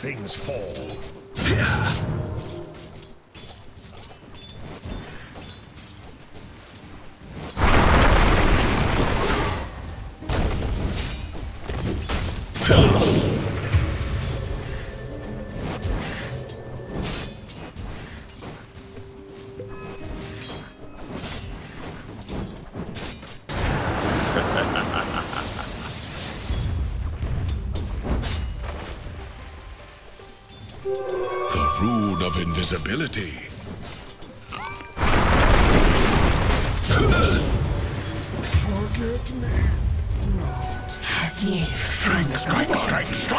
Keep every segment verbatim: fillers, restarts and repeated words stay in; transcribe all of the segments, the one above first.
things fall. Invisibility. Forget me not. Strike, strike, strike, strike.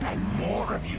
And more of you.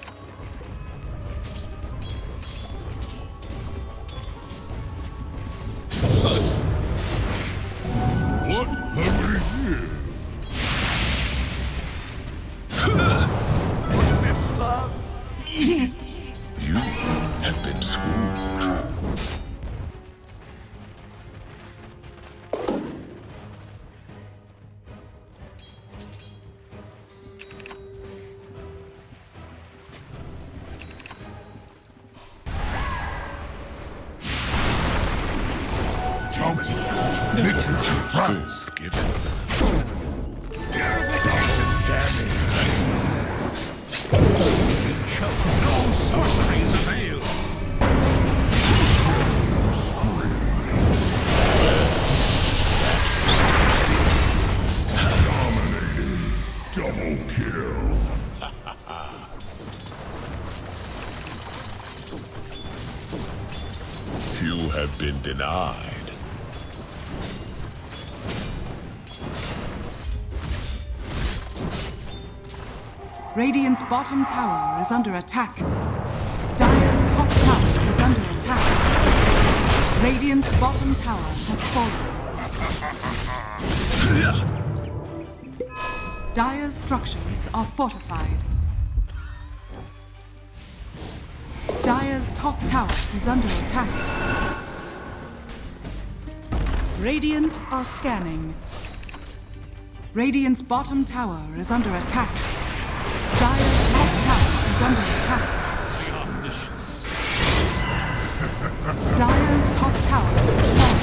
What have we here? Remember me. You have been schooled. Denied. Radiant's bottom tower is under attack. Dire's top tower is under attack. Radiant's bottom tower has fallen. Dire's structures are fortified. Dire's top tower is under attack. Radiant are scanning. Radiant's bottom tower is under attack. Dire's top tower is under attack. Dire's top tower is illusion.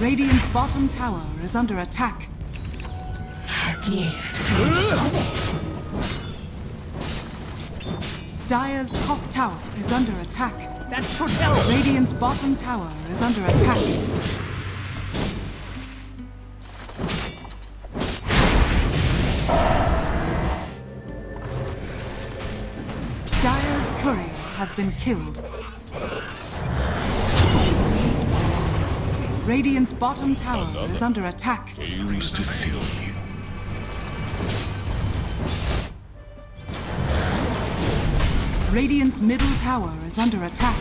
Radiant's bottom tower is under attack. Dire's top tower is under attack. That should help. Radiant's bottom tower is under attack. Dire's courier has been killed. Radiant's bottom tower Another. is under attack. Used to see you. Radiant's middle tower is under attack.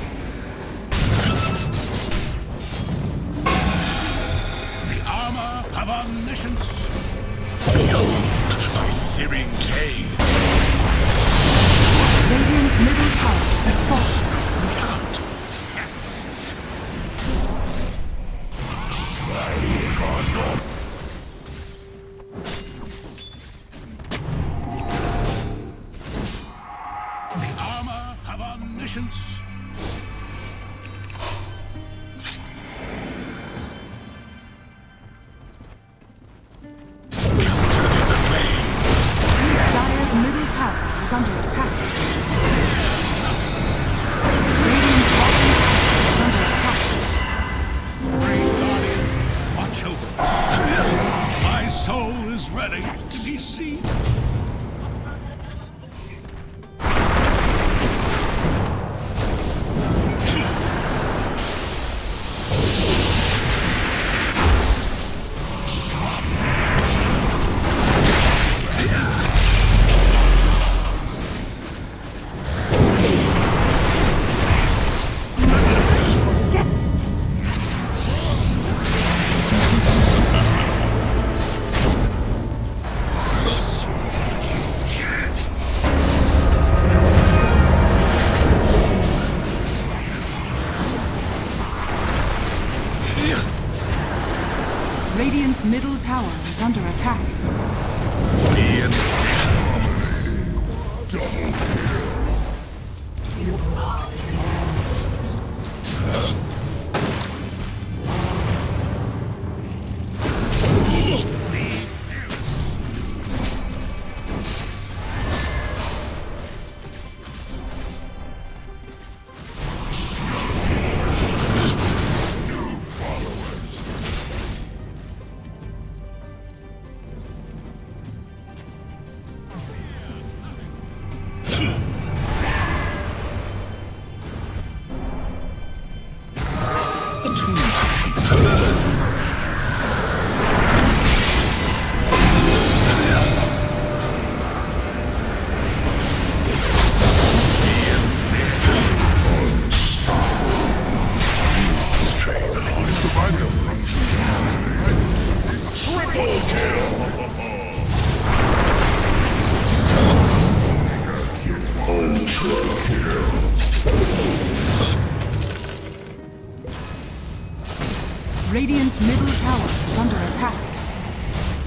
The armor of omniscience. Behold, my searing gaze. Radiant's middle tower is fallen. Middle tower is under attack. Radiant's middle tower is under attack.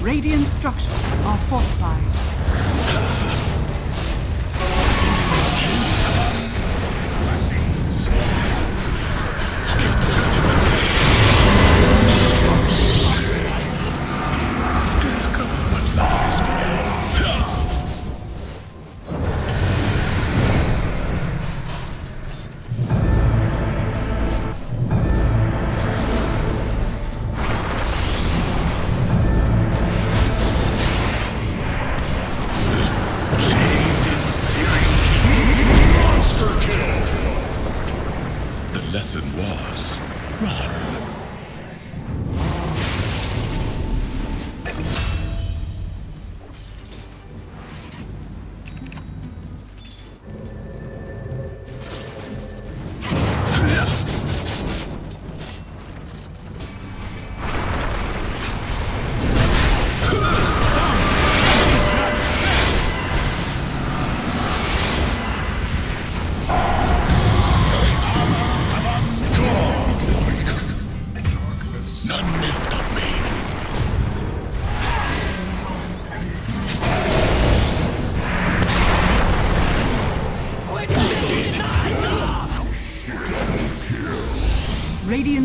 Radiant structures are fortified.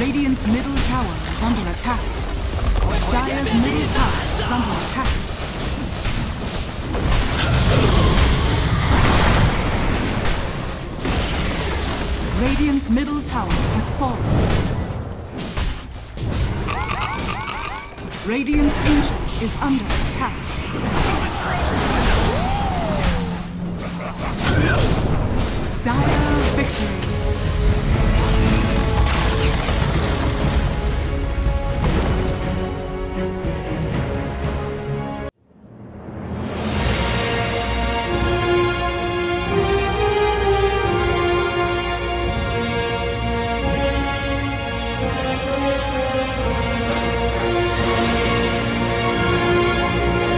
Radiant's middle tower is under attack. Dire's middle tower is under attack. Radiant's middle tower has fallen. Radiant's ancient is under attack. Dire victory.